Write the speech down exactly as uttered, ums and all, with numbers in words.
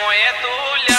मोय तूल